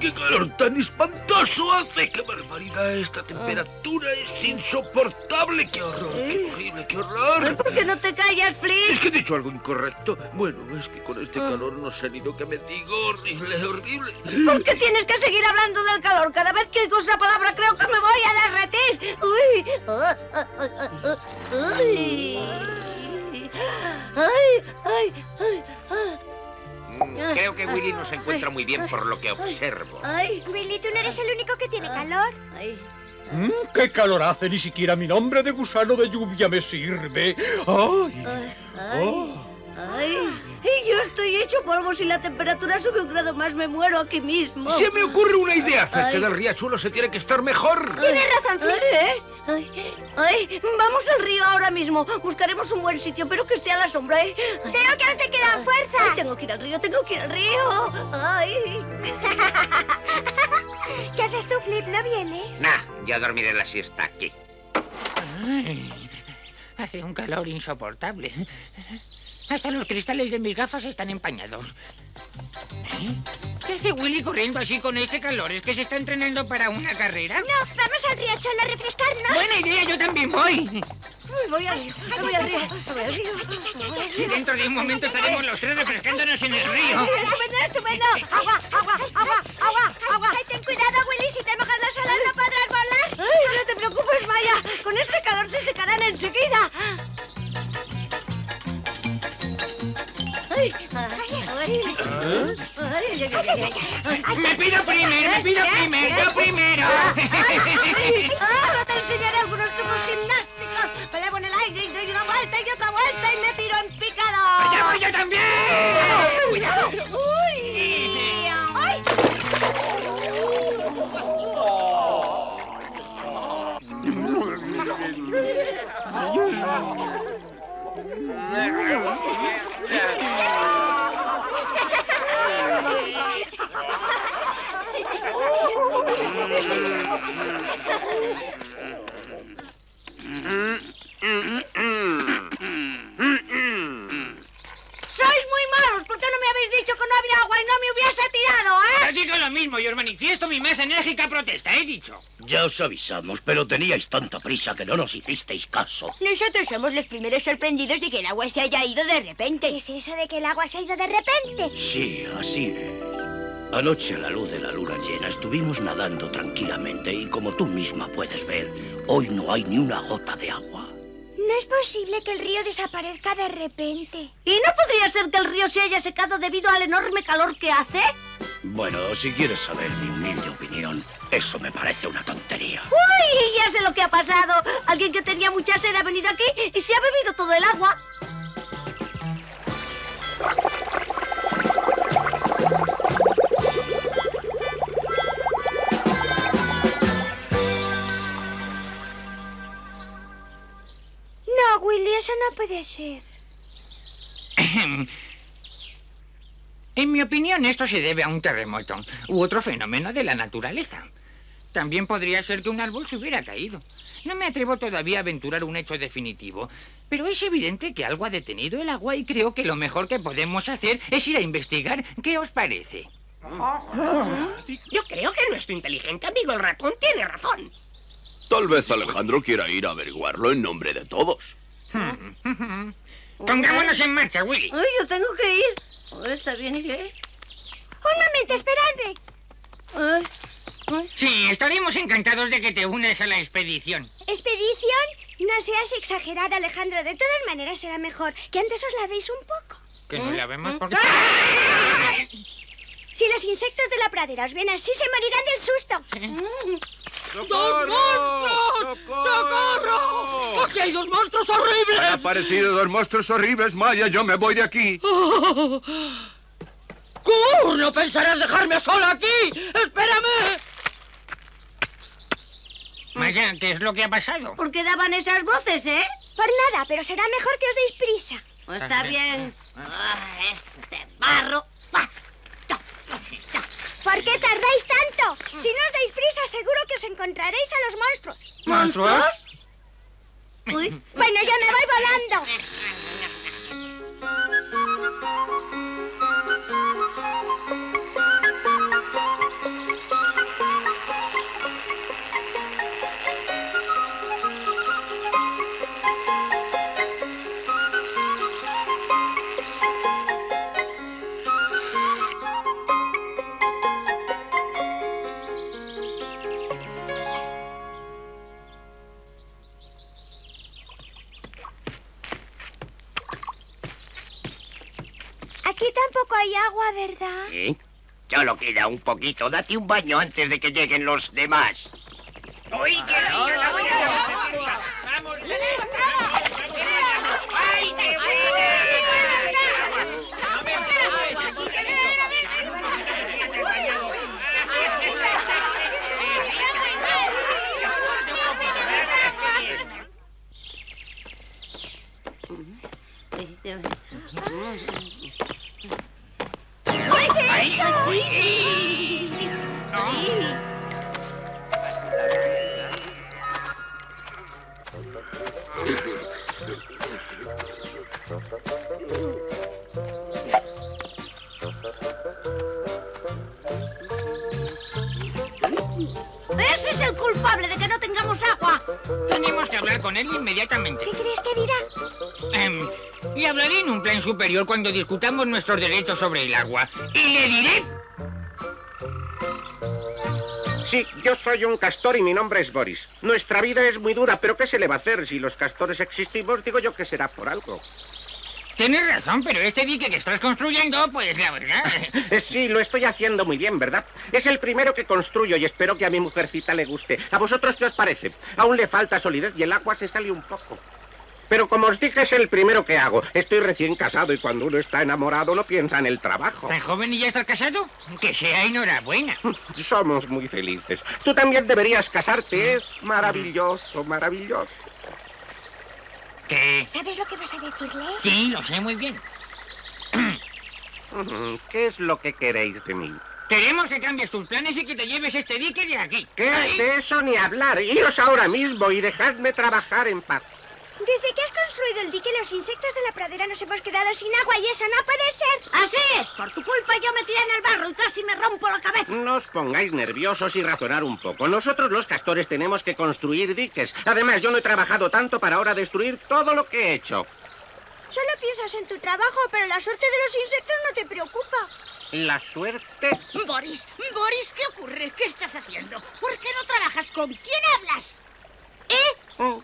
¡Qué calor tan espantoso hace! ¡Qué barbaridad! Esta temperatura es insoportable. ¡Qué horror! ¡Qué horrible! ¡Qué horror! ¿Por qué no te callas, Flip? Es que he dicho algo incorrecto. Bueno, es que con este calor no sé ni lo que me digo. Horrible, horrible. ¿Por qué tienes que seguir hablando del calor? Cada vez que oigo esa palabra creo que me voy a derretir. ¡Uy! ¡Uy! ¡Ay! ¡Ay! ¡Ay! ¡Ay! Creo que Willy no se encuentra muy bien por lo que observo. Willy, ¿tú no eres el único que tiene calor? ¡Qué calor hace! Ni siquiera mi nombre de gusano de lluvia me sirve. ¡Ay! ¡Ay! Y yo estoy hecho polvo. Si la temperatura sube un grado más, me muero aquí mismo. Se me ocurre una idea. Cerca del riachuelo se tiene que estar mejor. Tienes razón, Flip. Vamos al río ahora mismo. Buscaremos un buen sitio, pero que esté a la sombra, ¿eh? Creo que aún te quedan fuerzas. Tengo que ir al río, tengo que ir al río. ¿Qué haces tú, Flip? ¿No vienes? Nah, ya dormiré la siesta aquí. Ay, hace un calor insoportable. Hasta los cristales de mis gafas están empañados. ¿Qué hace Willy corriendo así con este calor? ¿Es que se está entrenando para una carrera? No, vamos al riachuelo a refrescarnos. Buena idea, yo también voy. Voy al río, voy al río, voy al río. Y dentro de un momento estaremos los tres refrescándonos en el río. ¡Estupendo! ¡Agua, agua, agua, agua, agua! ¡Ay, ten cuidado, Willy! Si te mojas las alas no podrás volar. ¡Ay, no te preocupes, Maya! Con este calor se secarán enseguida. ¡Me pido primero! Ahora te enseñaré algunos trucos gimnásticos. Peleo en el aire y doy una vuelta y otra vuelta y me tiro en picado. ¡Allá voy yo también! ¡Cuidado! ¡Sois muy malos! ¿Por qué no me habéis dicho que no había agua y no me hubiese tirado, eh? Os digo lo mismo y os manifiesto mi más enérgica protesta, he dicho. Ya os avisamos, pero teníais tanta prisa que no nos hicisteis caso. Nosotros somos los primeros sorprendidos de que el agua se haya ido de repente. ¿Qué es eso de que el agua se ha ido de repente? Sí, así es. Anoche a la luz de la luna llena estuvimos nadando tranquilamente y como tú misma puedes ver, hoy no hay ni una gota de agua. No es posible que el río desaparezca de repente. ¿Y no podría ser que el río se haya secado debido al enorme calor que hace? Bueno, si quieres saber mi humilde opinión, eso me parece una tontería. ¡Uy! Ya sé lo que ha pasado. Alguien que tenía mucha sed ha venido aquí y se ha bebido todo el agua. Willy, eso no puede ser. En mi opinión, esto se debe a un terremoto u otro fenómeno de la naturaleza. También podría ser que un árbol se hubiera caído. No me atrevo todavía a aventurar un hecho definitivo, pero es evidente que algo ha detenido el agua y creo que lo mejor que podemos hacer es ir a investigar. ¿Qué os parece? Yo creo que nuestro inteligente amigo el ratón tiene razón. Tal vez Alejandro quiera ir a averiguarlo en nombre de todos. Pongámonos en marcha, Willy. Ay, yo tengo que ir. Está bien, iré. Un momento, esperadme. Sí, estaremos encantados de que te unas a la expedición. ¿Expedición? No seas exagerado, Alejandro. De todas maneras será mejor que antes os lavéis un poco. ¿Que nos lavemos? Porque... Si los insectos de la pradera os ven así, se morirán del susto. ¡Dos monstruos! ¡Socorro! ¡Aquí hay dos monstruos horribles! Han aparecido dos monstruos horribles, Maya. Yo me voy de aquí. ¡Cur! ¡No pensarás dejarme sola aquí! ¡Espérame! Maya, ¿qué es lo que ha pasado? ¿Por qué daban esas voces, eh? Por nada, pero será mejor que os deis prisa. Pues está bien. Este barro... Por ¿Por qué tardáis tanto? Si no os dais prisa, seguro que os encontraréis a los monstruos. ¿Monstruos? Uy. Bueno, yo me voy volando. Hay agua, ¿verdad? Sí, solo queda un poquito. Date un baño antes de que lleguen los demás. ¡Uy, qué lindo! ¡Vamos! ¡Ay, qué buena! Ese es el culpable de que no tengamos agua. Tenemos que hablar con él inmediatamente. ¿Qué crees que dirá? Le hablaré en un plan superior cuando discutamos nuestros derechos sobre el agua. Y le diré... Sí, yo soy un castor y mi nombre es Boris. Nuestra vida es muy dura, pero ¿qué se le va a hacer? Si los castores existimos, digo yo que será por algo. Tienes razón, pero este dique que estás construyendo, pues la verdad... Sí, lo estoy haciendo muy bien, ¿verdad? Es el primero que construyo y espero que a mi mujercita le guste. ¿A vosotros qué os parece? Aún le falta solidez y el agua se sale un poco. Pero como os dije, es el primero que hago. Estoy recién casado y cuando uno está enamorado no piensa en el trabajo. ¿Tan joven y ya estás casado? Que sea enhorabuena. Somos muy felices. Tú también deberías casarte. Es maravilloso, maravilloso. ¿Qué? ¿Sabes lo que vas a decirle? Sí, lo sé muy bien. ¿Qué es lo que queréis de mí? Queremos que cambies tus planes y que te lleves este dique de aquí. ¿Qué? ¿Ay? De eso ni hablar. Iros ahora mismo y dejadme trabajar en paz. Desde que has construido el dique, los insectos de la pradera nos hemos quedado sin agua y eso no puede ser. Así es, por tu culpa yo me tiré en el barro y casi me rompo la cabeza. No os pongáis nerviosos y razonar un poco. Nosotros los castores tenemos que construir diques. Además, yo no he trabajado tanto para ahora destruir todo lo que he hecho. Solo piensas en tu trabajo, pero la suerte de los insectos no te preocupa. ¿La suerte? Boris, ¿qué ocurre? ¿Qué estás haciendo? ¿Por qué no trabajas? ¿Con quién hablas? ¿Eh?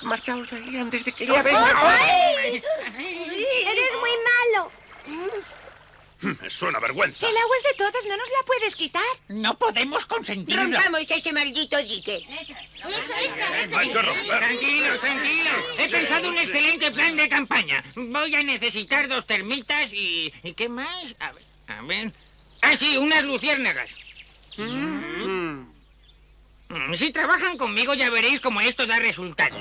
Marchaos ahí antes de que ya venga. ¡Ay! ¡Eres muy malo! Es una vergüenza. El agua es de todos, no nos la puedes quitar. No podemos consentirla. Rompamos ese maldito dique. Hay que romper. Tranquilos. He pensado un excelente plan de campaña. Voy a necesitar 2 termitas y... ¿Qué más? A ver... Ah, sí, unas luciérnagas. Si trabajan conmigo ya veréis cómo esto da resultado.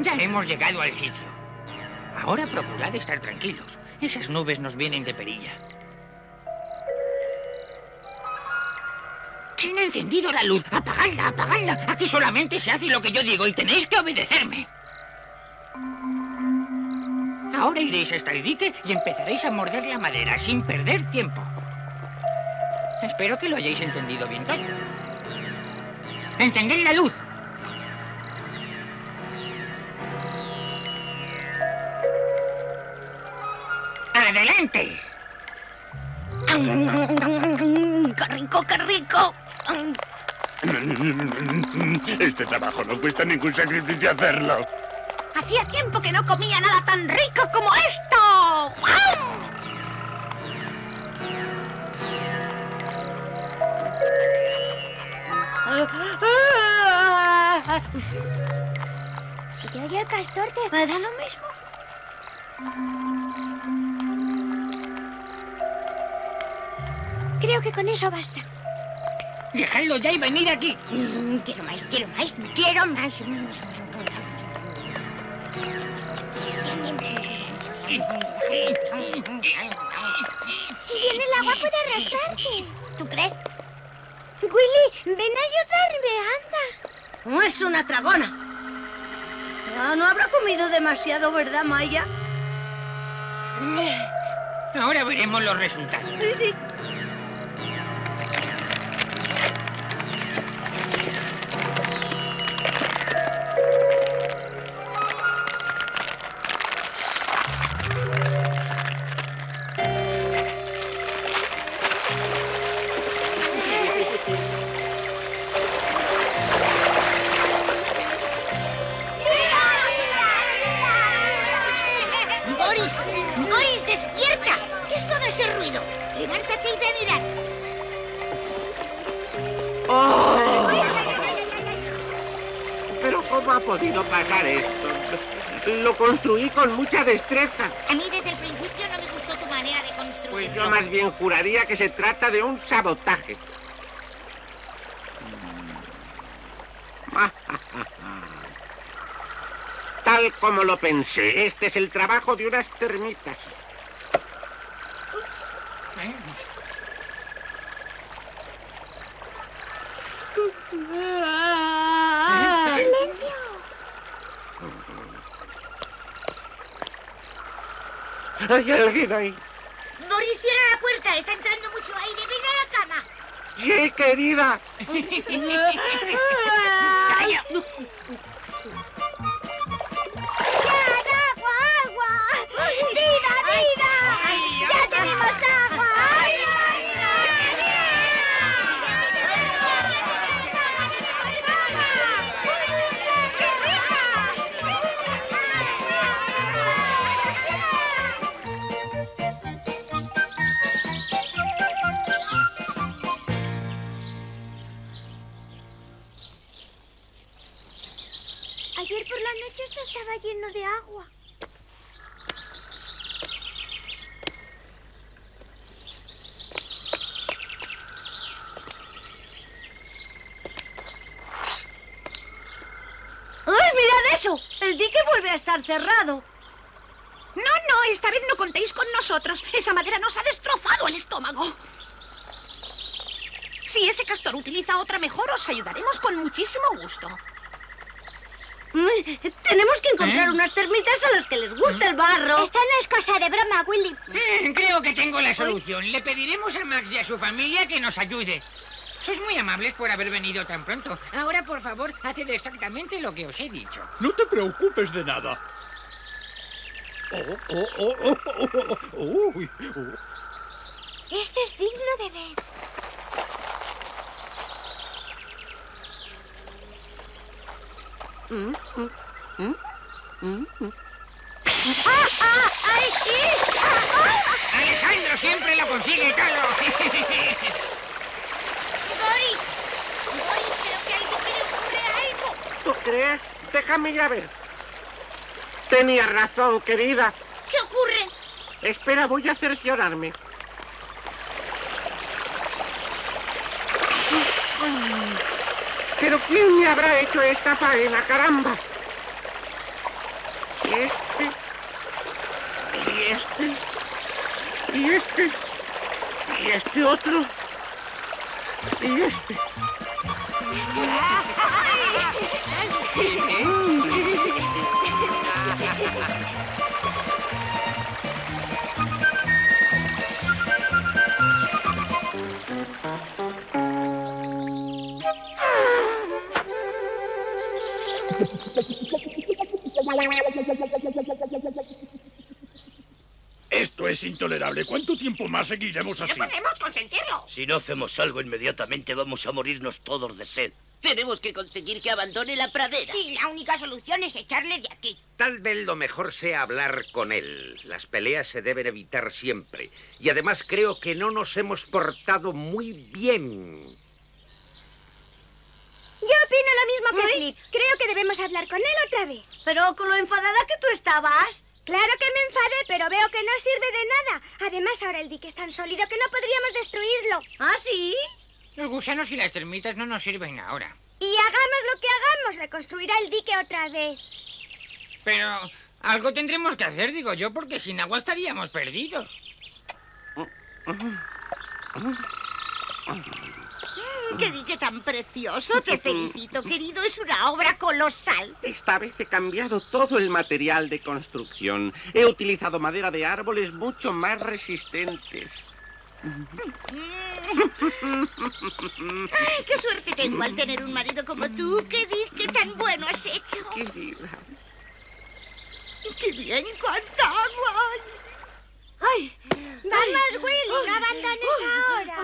Ya hemos llegado al sitio. Ahora procurad estar tranquilos. Esas nubes nos vienen de perilla. ¿Quién ha encendido la luz? ¡Apagadla! Aquí solamente se hace lo que yo digo y tenéis que obedecerme. Ahora iréis hasta el dique y empezaréis a morder la madera sin perder tiempo. Espero que lo hayáis entendido bien todo. ¡Encended la luz! ¡Adelante! ¡Qué rico, qué rico! Este trabajo no cuesta ningún sacrificio hacerlo. Hacía tiempo que no comía nada tan rico como esto. ¡Wow! Si te oye el castor, ¿te va a dar lo mismo? Creo que con eso basta. Dejadlo ya y venid aquí. Quiero más, quiero más, quiero más. Si viene el agua puede arrastrarte. ¿Tú crees? Willy, ven a ayudarme, anda. Es una dragona. No habrá comido demasiado, ¿verdad, Maya? Ahora veremos los resultados. Sí. ¡Boris, despierta! ¿Qué es todo ese ruido? Levántate y ve a mirar. ¡Oh! ¿Pero cómo ha podido pasar esto? Lo construí con mucha destreza. A mí desde el principio no me gustó tu manera de construir. Pues yo más bien juraría que se trata de un sabotaje. Tal como lo pensé, este es el trabajo de unas termitas. ¡Silencio! Hay alguien ahí. Boris, cierra la puerta. Está entrando mucho aire. Ven a la cama. Sí, querida. ¡Calla! Ayer por la noche esto estaba lleno de agua. ¡Ay, mirad eso! El dique vuelve a estar cerrado. No, esta vez no contéis con nosotros. Esa madera nos ha destrozado el estómago. Si ese castor utiliza otra mejor, os ayudaremos con muchísimo gusto. Tenemos que encontrar unas termitas a las que les gusta el barro. Esta no es cosa de broma, Willy. Creo que tengo la solución. Le pediremos a Max y a su familia que nos ayude. Sois muy amables por haber venido tan pronto. Ahora, por favor, haced exactamente lo que os he dicho. No te preocupes de nada. Este es digno de ver. ¡Ay, sí! ¡Alejandro siempre lo consigue, Carlos! ¡Boris! Creo que a alguien me le ocurre algo. ¿Tú crees? Déjame ir a ver. Tenía razón, querida. ¿Qué ocurre? Espera, voy a cerciorarme. ¿Pero quién me habrá hecho esta faena, caramba? Y este otro. Y este. Esto es intolerable. ¿Cuánto tiempo más seguiremos así? ¡No podemos consentirlo! Si no hacemos algo inmediatamente, vamos a morirnos todos de sed. Tenemos que conseguir que abandone la pradera. Sí, la única solución es echarle de aquí. Tal vez lo mejor sea hablar con él. Las peleas se deben evitar siempre. Y además creo que no nos hemos portado muy bien. Yo opino lo mismo que Flip. Creo que debemos hablar con él otra vez. Pero con lo enfadada que tú estabas. Claro que me enfadé, pero veo que no sirve de nada. Además, ahora el dique es tan sólido que no podríamos destruirlo. ¿Ah, sí? Los gusanos y las termitas no nos sirven ahora. Y hagamos lo que hagamos, reconstruirá el dique otra vez. Pero algo tendremos que hacer, digo yo, porque sin agua estaríamos perdidos. ¡Qué dique tan precioso! ¡Te felicito, querido! ¡Es una obra colosal! Esta vez he cambiado todo el material de construcción. He utilizado madera de árboles mucho más resistentes. ¡Ay, qué suerte tengo al tener un marido como tú! ¡Qué dique tan bueno has hecho! ¡Qué vida! ¡Qué bien! ¡Cuánta agua! ¡Ay! ¡Vamos, Willy! ¡No abandones ahora!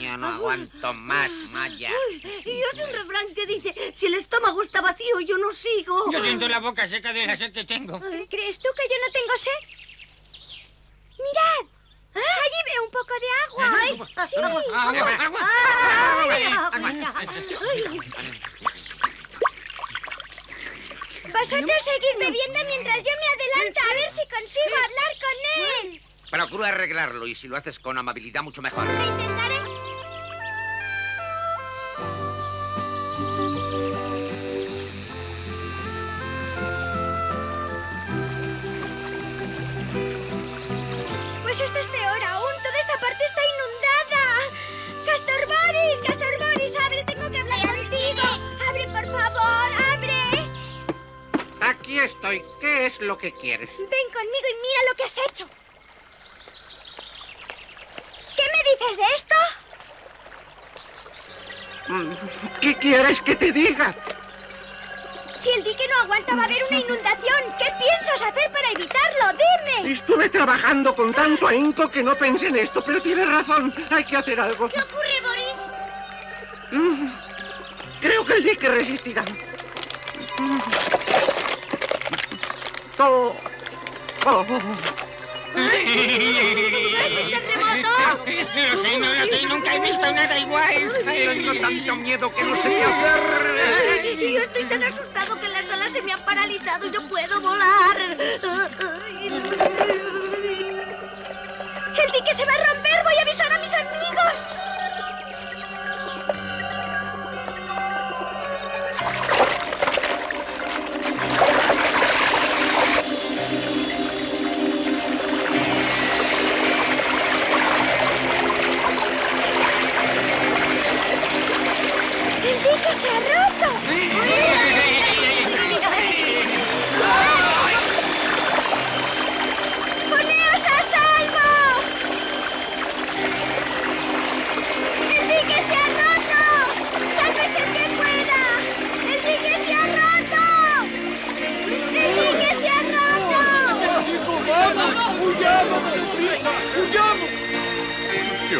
Yo no aguanto más, Maya. Y es un refrán que dice, si el estómago está vacío, yo no sigo. Yo siento la boca seca de la sed que tengo. ¿Crees tú que yo no tengo sed? ¡Mirad! Allí veo un poco de agua. ¡Ay, sí! ¡Agua! Vosotros seguid bebiendo mientras yo me adelanto a ver si consigo hablar con él. Procura arreglarlo y si lo haces con amabilidad, mucho mejor. Lo intentaré. Pues esto es peor aún. Toda esta parte está inundada. ¡Castor Boris! ¡Castor Boris! ¡Abre! ¡Tengo que hablar contigo! ¡Abre, por favor! ¡Abre! Aquí estoy. ¿Qué es lo que quieres? Ven conmigo y mira lo que has hecho. ¿Qué me dices de esto? ¿Qué quieres que te diga? Si el dique no aguanta va a haber una inundación. ¿Qué piensas hacer para evitarlo? ¡Dime! Estuve trabajando con tanto ahínco que no pensé en esto, pero tienes razón. Hay que hacer algo. ¿Qué ocurre, Boris? Creo que el dique resistirá. ¡Es terremoto! No lo sé, nunca he visto nada igual. Tengo tanto miedo que no sé qué hacer. Yo estoy tan asustado que las alas se me han paralizado y no puedo volar. El dique se va a romper, voy a avisar a mis amigos. ¡Qué bien!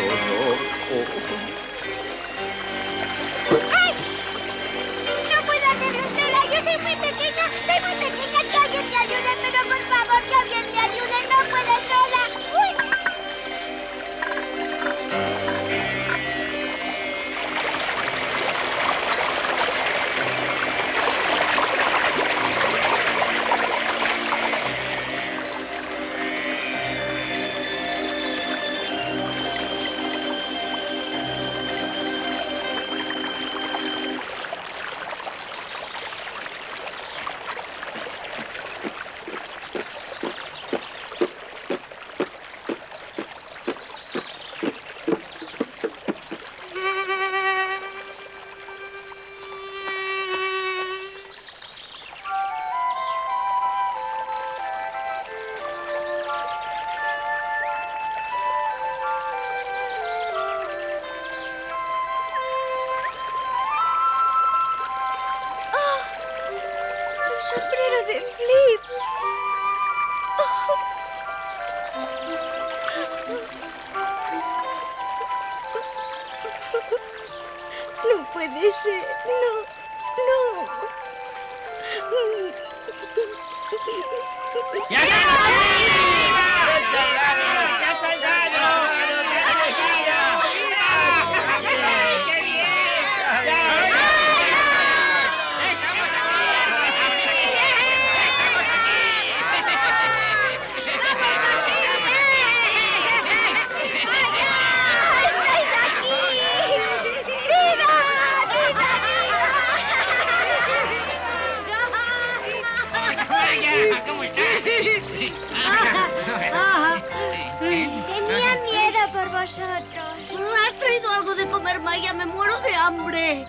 vosotros. ¿Has traído algo de comer, Maya? Me muero de hambre.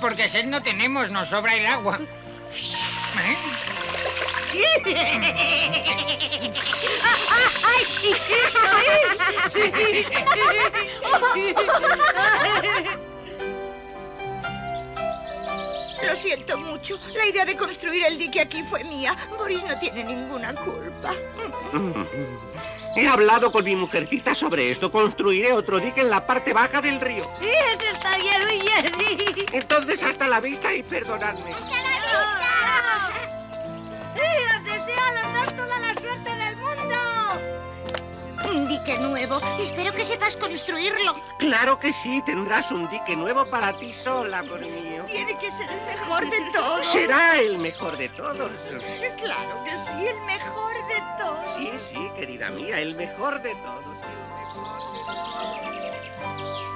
Porque sed no tenemos, nos sobra el agua. ¿Eh? Lo siento mucho. La idea de construir el dique aquí fue mía. Boris no tiene ninguna culpa. He hablado con mi mujercita sobre esto. Construiré otro dique en la parte baja del río. Sí, eso está bien, Willy. Entonces, hasta la vista y perdonadme. ¡Hasta la vista! ¡Os deseo a los dos toda la suerte del mundo! Un dique nuevo. Espero que sepas construirlo. Claro que sí. Tendrás un dique nuevo para ti sola, amor mío. Tiene que ser el mejor de todos. Será el mejor de todos. Claro que sí, el mejor de todos. Sí, sí, querida mía, el mejor de todos. El mejor de todos.